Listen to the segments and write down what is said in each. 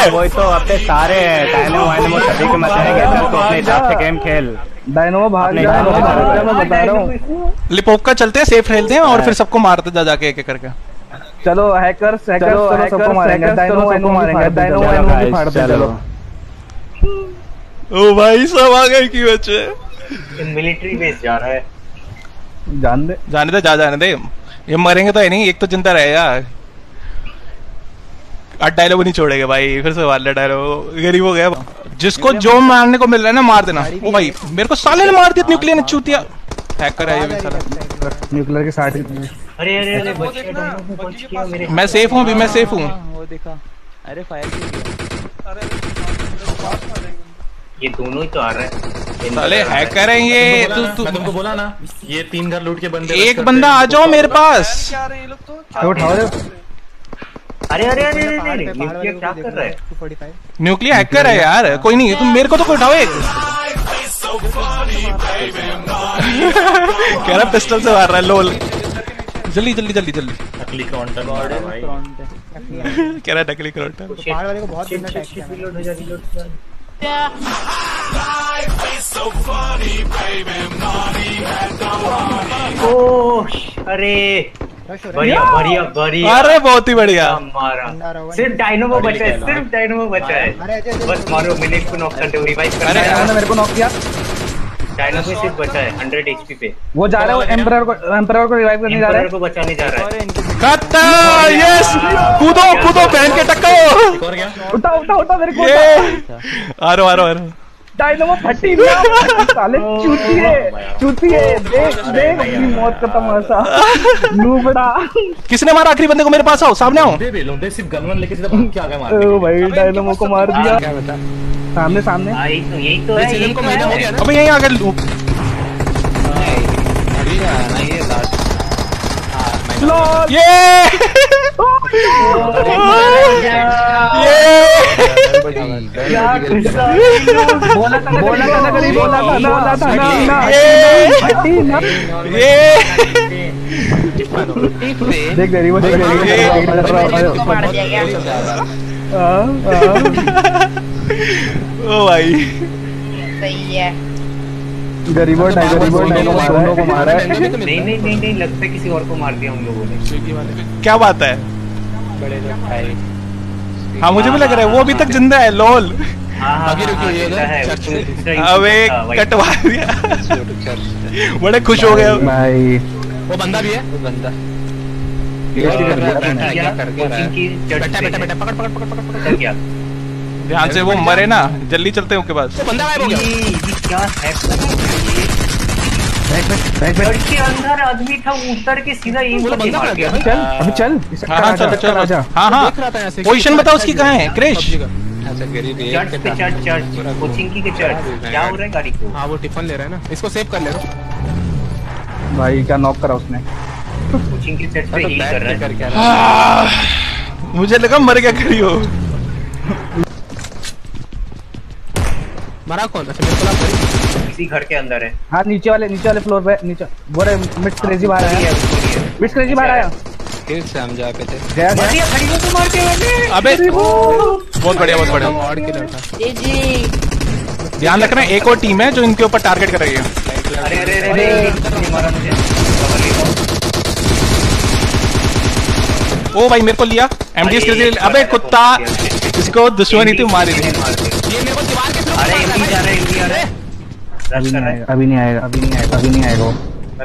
है। वही तो अपने सारे डायनामो वायनामो सभी के मत है, तो अपने हिसाब से गेम खेल। डायनामो भाग बता रहा हूँ, लिपोका चलते हैं, सेफ खेलते हैं और फिर सबको मारते जा जाके एक करके। चलो हैकर्स हैकर्स सबको मारेंगे, डायनामो मारेंगे, डायनामो की फाड़ते चलो। ओ भाई सब आ गए की बच्चे, मिलिट्री बेस जा रहा है। जाने दे जाने दे, ये मरेंगे तो है नहीं, एक तो जिंदा रहेगा। 8 डायलॉग नहीं छोड़ेगा भाई, फिर से वाले डायलॉग गरीब हो गया। जिसको जो मारने को मिल रहा है ना मार देना। ओ भाई मेरे को साले ने मार दिया न्यूक्लियर ने, चूतिया हैकर है ये भी साला। न्यूक्लियर के साथ अरे अरे बच गया। मैं सेफ हूं, भी मैं सेफ हूं। वो देखा, अरे फायर किया, अरे ये दोनों ही तो आ रहे हैं साले हैकर हैं ये। तू तुमको बोला ना ये 3 घर लूट के बंदे, एक बंदा आ जाओ मेरे पास। ये लोग तो उठाओ रे। अरे न्यूक्लियर क्या कर रहा है? न्यूक्लियर हैकर है यार, कोई नहीं है, तुम मेरे को तो उठाओ। एक कह रहा पिस्टल से मार रहा है लोल। जल्दी नकली काउंटर भाई, कह रहा नकली काउंटर। पहाड़ वाले को बहुत गंदा अटैक किया, रीलोड हो जा रीलोड। ओह अरे बढ़िया, अरे बहुत ही बढ़िया मारा। सिर्फ डायनामो बचा है। बस मारो, मिलिट्स को नॉक करते हुए रिवाइव कर। अरे डायनामो ने मेरे को नॉक किया, डायनामो सिर्फ बचा है 100 एचपी पे। वो जा रहा है एम्परर को रिवाइव करने जा रहा है, एम्परर को बचाने जा रहा है। खत्म, यस। कूदो बहन के, टक्कर उठा मेरे को। आ रहा डायनामो फटी साले, चूतिए देख मौत का तमाशा नूबड़ा। किसने मारा आखिरी बंदे को? मेरे पास आओ, सामने आओ। दे सिर्फ गन वन लेके सीधा भाग के आ गए मारने। ओ भाई डायनामो को मार दिया, क्या बता सामने। यही तो है सीजन को महीना हो गया ना। अबे यहीं आ गए लूप। ये लास्ट ये नहीं लगता किसी और को मार दिया उन लोगों ने। क्या बात है, हाँ मुझे भी लग रहा है वो अभी तक जिंदा है लोल। अबे कटवा दिया, बड़े खुश हो गया भाई। वो बंदा भी है, बेटा पकड़ गया ध्यान से, वो मरे ना। जल्दी चलते हैं उनके पास, बंदा गायब हो गया। अंदर आदमी था, उतर के सीधा चल। हाँ पोजीशन बताओ उसकी कहाँ है क्रेश। चर्च कोचिंग की क्या हो रहा है गाड़ी को? हाँ वो टिफिन ले रहा है ना, इसको सेव कर ले रहा भाई। क्या नॉक करा उसने, कोचिंग के चर्च पे ही कर रहा है। मुझे लगा मर गया खड़ी हो। मरा कौन? इसी घर के अंदर है। हाँ नीचे वाले फ्लोर पे, नीचे वो रे मिट्स क्रेजी बाहर आया। फिर से हम जा पे थे, गया खड़ी हो तो मार के वाले। अबे बहुत बढ़िया और किलर था जी जी। ध्यान रखना एक और टीम है जो इनके ऊपर टारगेट कर रही है। अरे मारा मुझे, ओ भाई मेरे को लिया एमडीएस क्रेजी। अबे कुत्ता, इसको दुश्मनी थी मारी थी। अरे इंडिया अभी नहीं आएगा।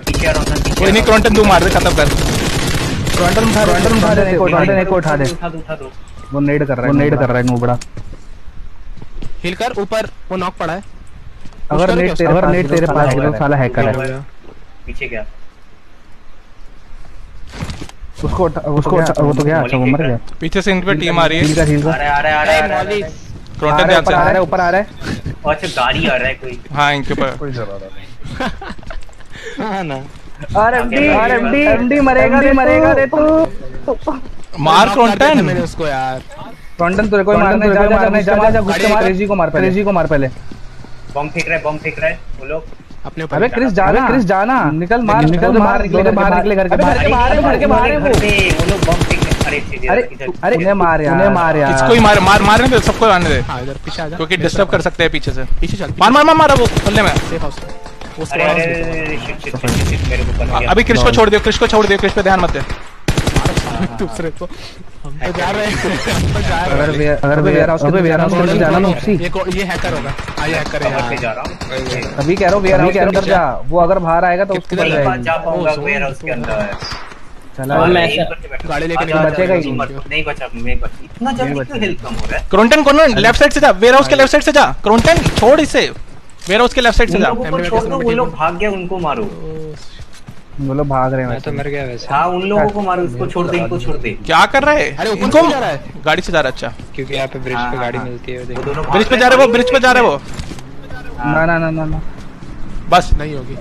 कोई नहीं, क्रॉन्टन तू मार दे, खत्म कर। क्रॉन्टन उठा दे। वो नेड कर रहा है नूबड़ा। हिल कर ऊपर, वो नॉक पड़ा है। अगर नेड तेरे पास है तो साला हैकर है। पीछे क्या उसको वो तो गया, अच्छा वो मर गया। पीछे से इन पे टीम आ रही है। अरे ऊपर आ रहा है। अच्छा गाड़ी आ रहा है कोई। हाँ इनके ऊपर ना। आरएमडी मरेगा रे तू। मार क्रॉन्टन मैंने उसको यार। क्रॉन्टन तेरे को मारने जा गुस्से में। क्रेजी को मार पहले। बम फेंक रहा है वो लोग अपने ऊपर। अबे क्रिस जाना, निकल मार, बाहर निकले घर के बाहर है वो लोग बम फेंक। अरे उन्हें मार यार, इसको ही मार मार मारने दे, सबको आने दे। हां इधर पीछे आ जा क्योंकि डिस्टर्ब कर सकते हैं पीछे से। पीछे चल, मार मार मार वो खुले में सेफ हाउस। अभी क्रिश को छोड़ दियो, क्रिश को छोड़ दियो, क्रिश पे ध्यान मत दे। दूसरे तो हम तो जा रहे हैं। अगर वेयर हाउस पे जाना ना उसी ये हैकर होगा। आ ये हैकर है, पे जा रहा हूं अभी, कह रहा हूं वेयर हाउस के अंदर जा। वो अगर बाहर आएगा तो उसको जा पाऊंगा। वेयर हाउस के अंदर है, चला मैं गाड़ी लेके नहीं बचेगा ही नहीं बचा। मैं इतना जल्दी क्यों हेल्प कम हो रहा है? क्रोंटन कॉर्नर लेफ्ट साइड से जा, वेयर हाउस के लेफ्ट साइड से जा। क्रोंटन छोड़ इसे, वेयर हाउस के लेफ्ट साइड से जा। वो लोग भाग गए, उनको मारो। वो लोग भाग रहे हैं, मैं तो मर गया वैसे। हां उन लोगों को मारो, इसको छोड़ दे, इनको छोड़ दे। क्या कर रहा है? अरे उनको जा रहा है, गाड़ी से जा रहा। अच्छा क्योंकि यहां पे ब्रिज पे गाड़ी मिलती है, देखो ब्रिज पे जा रहे हैं। वो ब्रिज पे जा रहे हैं वो। ना ना ना ना बस नहीं होगी,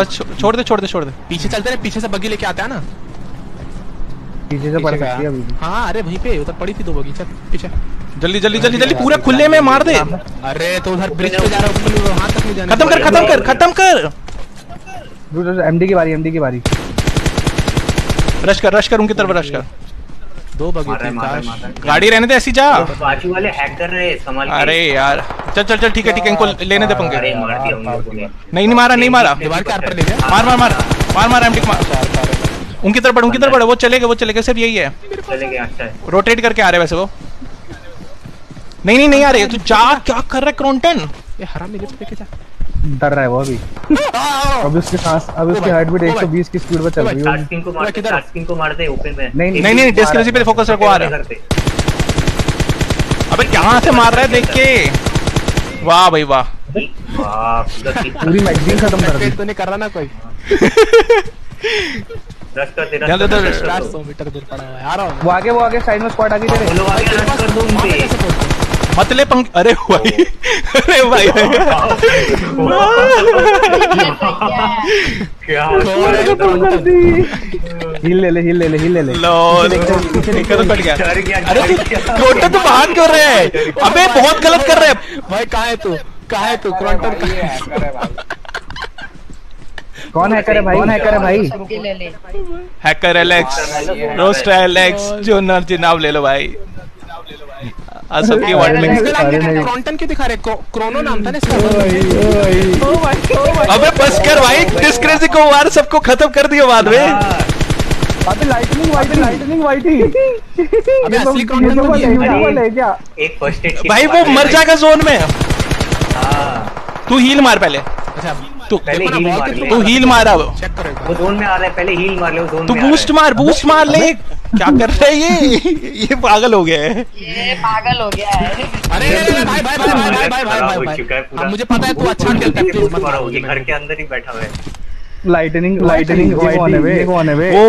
बस छोड़ दे छोड़ दे छोड़ दे। पीछे चलते रहे, पीछे से बग्गी लेके आते हैं ना, पीछे से पड़ सकती है अभी। हां अरे वहीं पे उधर पड़ी थी दो बगीचा पीछे। जल्दी जल्दी जल्दी जल्दी पूरा खुले में मार दे। अरे तो उधर ब्रिज पे जा रहा हूं, वहां तक नहीं जाना। खत्म कर खत्म कर खत्म कर। एमडी की बारी, एमडी की बारी। रश कर उनकी तरफ, रश कर। दो बगीचे गाड़ी रहने दे, ऐसी जा। बाकी वाले हैकर रहे, संभाल के। अरे यार चल चल चल ठीक है ठीक है, इनको लेने दे पंगे। नहीं मारा नहीं मारा, दीवार के आर पर ले गया। मार मार मार मार मार एमडी मार। उनकी तरफ बढ़ उनकी तरफ बढ़। वो चले गए वो चले गए, सिर्फ यही है चले गए। अच्छा है, रोटेट करके आ रहे वैसे वो। नहीं नहीं नहीं आ रहे। तू जा, क्या कर रहा है क्रोंटन? ये हरामी लिफ्ट पे क्या डर रहा है वो अभी। अब उसके सांस, अब उसकी हार्ट बीट 120 की स्पीड पर चल रही है। टास्किंग को मार, टास्किंग को मार दे ओपन में। नहीं नहीं नहीं डिस्क्रेसी पे फोकस रखो। आ रहा है, अबे कहां से मार रहा है देख के। वाह भाई वाह वाह, पूरी मैगजीन खत्म कर दी। तो नहीं कर रहा ना कोई। रश कर दे, रश कर दे। 400 मीटर दूर पड़ा हुआ है, आ रहा हूं। वो आगे साइड में स्क्वाड आ गई तेरे। बोलो आगे रश कर दूं उनपे मतले पंख। अरे भाई अरे भाई क्या कर दी। हिल ले लॉल निकल कट गया। अरे क्रोंटन तू बाहर क्यों रहा है? अबे बहुत गलत कर रहा है भाई। कहां है तू, कहां है तू क्रोंटन? ये हैकर है भाई। कौन हैकर है भाई? कौन हैकर है भाई? हैकर एलेक्स, रोस्ट एलेक्स, जो एनर्जी नाम ले लो भाई। आ सबकी वार्निंग। क्रोंटन क्यों दिखा रहे? क्रोनो नाम था ना इसका। ओ भाई अबे बस कर भाई, डिस्क्रेसी को मार, सबको खत्म कर दियो बाद में। अबे लाइटनिंग वाइटी। अबे असली क्रोंटन तो है क्या? एक फर्स्ट एड भाई, वो मर जाएगा जोन में। तू हील मार पहले। अच्छा पहले हील मार ले। तू हील मारा, चेक कर वो जोन में आ रहा है। पहले हील मार ले, वो जोन में। तू बूस्ट मार ले। क्या कर रहा है ये पागल हो गया है, ये पागल हो गया है। अरे भाई भाई भाई भाई भाई भाई अब मुझे पता है तू अच्छा खेलता है, प्लीज मत मारो। ये घर के अंदर ही बैठा हुआ है। लाइटनिंग वो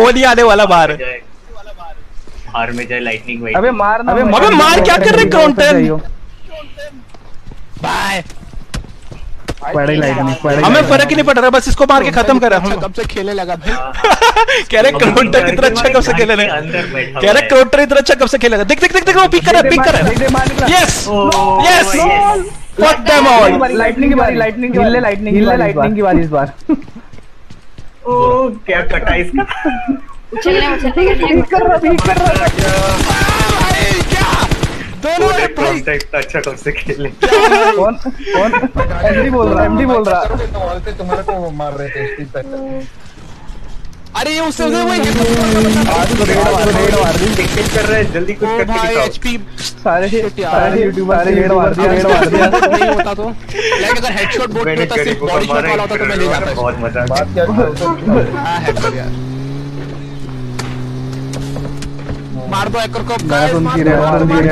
वाली आने वाला बाहर बाहर में जाए। लाइटनिंग भाई अबे मार ना, अबे मार। क्या कर रहे क्रोंटन? बाय पड़े लाइटनिंग पड़े, हमें फर्क ही नहीं पड़ रहा, बस इसको मार के खत्म कर। हम कब से खेले लगा भाई। कह रहे क्रोंटन इतना अच्छा कब से खेले लगा। कह रहे क्रोंटन इतना अच्छा कब से खेलेगा। देख देख देख देख वो पिक कर रहा है। Yes yes fuck them all. Lightning की बारी, लाइटनिंग हिल, लाइटनिंग की बारी इस बार। ओ क्या कटा इसका। पिक कर रहा दोनों ने भाई अच्छा कब से खेले। कौन एमडी बोल रहा है। तुम्हारे को मार रहे थे। अरे ये उससे उधर वही रेड मार दी। टिकट कर रहे हैं, जल्दी कुछ करके दिखाओ। भाई एचपी सारे यूट्यूबर ने रेड मार दिया। नहीं होता तो लाइक अगर हेडशॉट बोट पे तो सिर्फ बॉडी शॉट वाला होता तो मैं ले जाता। बहुत मजा बात क्या है यार। मार दो हैकर को।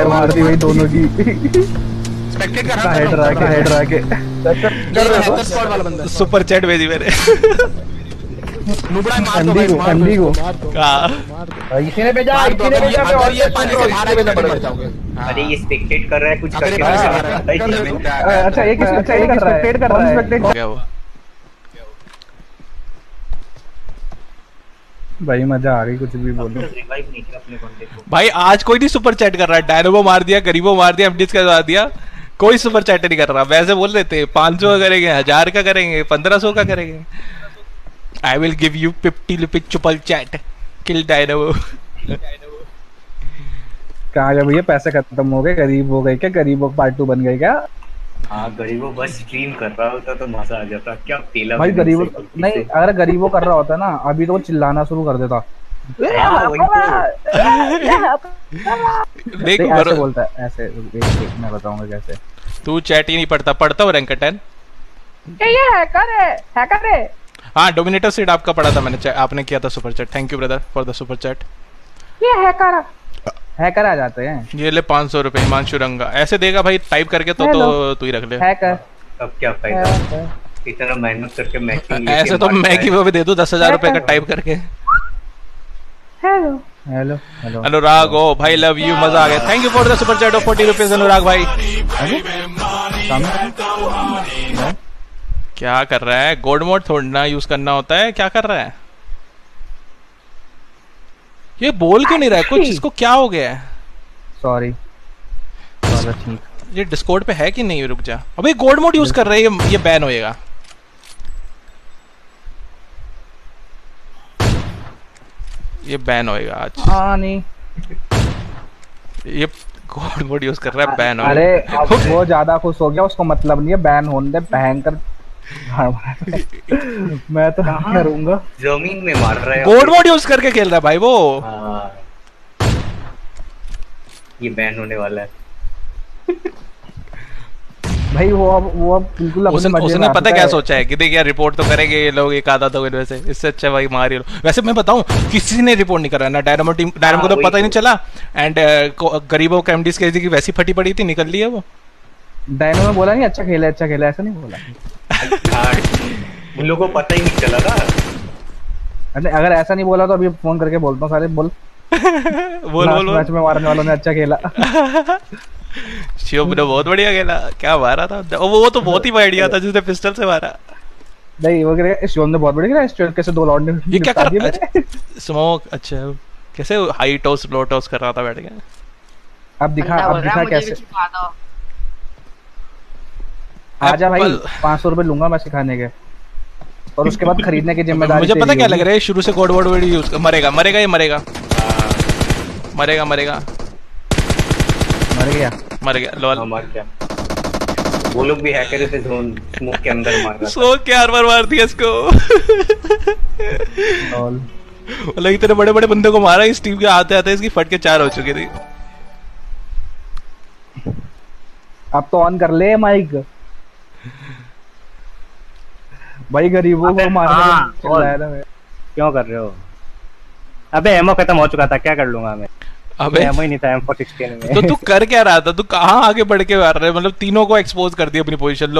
मार दी भाई दोनों की। स्पेक्टेट कर रहा है, हेड रहा के हैकर स्क्वाड वाला बंदा। सुपर चैट भेजी मैंने। नुबड़ा मार दो भाई, एमडी को का इसने भेजा। और ये पानी से बाहर आएगा तो मर जाओगे। अरे ये स्पेक्टेट कर रहा है, कुछ करके। अच्छा एक स्पेक्टेट कर रहा है। हो गया वो भाई, मजा आ गई। कुछ भी बोलो भाई, आज कोई नहीं सुपर चैट कर रहा है। डायनामो मार दिया, गरीबो मार दिया, एमडीज का मार दिया, कोई सुपर चैट नहीं कर रहा। वैसे बोल देते 500 का करेंगे, 1000 का करेंगे, 1500 का करेंगे। I will give you 50 rupees चुपल चैट किल डायनामो। कहाँ गया भैया, पैसे खत्म हो गए, गरीब हो गए क्या? गरीबों पार्ट 2 बन गए क्या? हाँ गरीबों, बस स्ट्रीम कर रहा होता तो मजा आ जाता। क्या तेला भाई गरीबों, नहीं अगर गरीबों कर रहा होता ना अभी तो चिल्लाना शुरू कर देता। देख ऐसे बोलता है, ऐसे मैं बताऊंगा कैसे। तू चैट ही नहीं पढ़ता, पढ़ता हो रैंकटन? ये हैकर है, हैकर है। हाँ डोमिनेटर सीड आपका पढ़ा था मैंने, आपने किया था super chat. Thank you brother for the super chat. ये हैकर हैकर आ जाते हैं। ये ले 500 रुपए हिमांशु रंगा। ऐसे देगा भाई टाइप करके तो तू ही रख ले। हैकर अब क्या फायदा इतना मेहनत करके, मैकिंग ऐसे तो मैकिंग वो भी दे दो 10,000 रुपए का टाइप करके। हेलो हेलो हेलो अनुराग, ओ भाई लव यू, मजा आ गया। Thank you for the super chat of 40 rupees Anurag भाई। क्या कर रहा है? गोल्ड मोड थोड़ा यूज करना होता है। क्या कर रहा है ये? बोल क्यों नहीं रहा है कुछ? इसको क्या हो गया है? सॉरी ठीक। ये डिस्कॉर्ड पे है कि नहीं? रुक जा, अबे गोल्ड मोड यूज कर रहा है, ये बैन होएगा। ये बैन होएगा आज। हाँ नहीं ये गोल्ड मोड यूज कर रहा है, बैन होएगा। अरे वो ज्यादा खुश हो गया, उसको मतलब नहीं है बैन होने दे, भयंकर मैं तो करूंगा, जमीन में मार रहा है। गोल्ड मोड यूज करके खेल रहा है भाई वो। ये बैन होने वाला है भाई। वो बिल्कुल उसने पता क्या सोचा है कि देख यार रिपोर्ट तो करेंगे ये लोग एक आधा दो, वैसे इससे अच्छा भाई मार ही लो। वैसे मैं बताऊं किसी ने रिपोर्ट नहीं कराया ना, डायनामो टीम, डायनामो को तो पता ही नहीं चला। एंड गरीबों कैमडीज की वैसी फटी पड़ी थी, निकल ली है वो। डायनामो बोला नहीं अच्छा खेला अच्छा खेला, ऐसा नहीं बोला उन लोगों को पता ही नहीं चला ना। अरे अगर ऐसा नहीं बोला तो अभी फोन करके बोलता हूँ सारे, बोल बोल बोल मैच में मारने वालों ने अच्छा खेला। शिव ने बहुत बढ़िया खेला, क्या मारा था वो तो बहुत ही बढ़िया था जिसने पिस्टल से मारा। नहीं वो कह शिव ने बहुत बढ़िया खेला, स्ट्रेट कैसे दो लॉट ने। ये क्या कर रहा है स्मोक? अच्छा कैसे हाई टॉस लो टॉस कर रहा था बैठ के। अब दिखा कैसे। आजा भाई 500 रुपए लूंगा मैं सिखाने के, और उसके बाद खरीदने की जिम्मेदारी। मुझे पता क्या लग रहा है शुरू से कोड वर्ड वर्ड यूज मरेगा मरेगा ये मरेगा मरेगा मरेगा मर गया लॉल मर गया। वो लोग भी हैकर थे, जोन स्मोक के अंदर मार रहा था क्या, हर बार मार दिया इसको लॉल। मतलब इतने बड़े बड़े बंदे को मारा, इस टीम के आते आते इसकी फट के 4 हो चुकी थी। अब तो ऑन कर ले माइक भाई, गरीबों को मारने चल रहा है ना। क्यों कर रहे हो? अबे एमो खत्म हो चुका था, क्या कर लूंगा मैं? अबे एमो ही नहीं था M416 में। तो तू कर क्या रहा था? तू कहाँ आगे बढ़ के मार रहा है? मतलब तीनों को एक्सपोज कर दिया अपनी पोजीशन।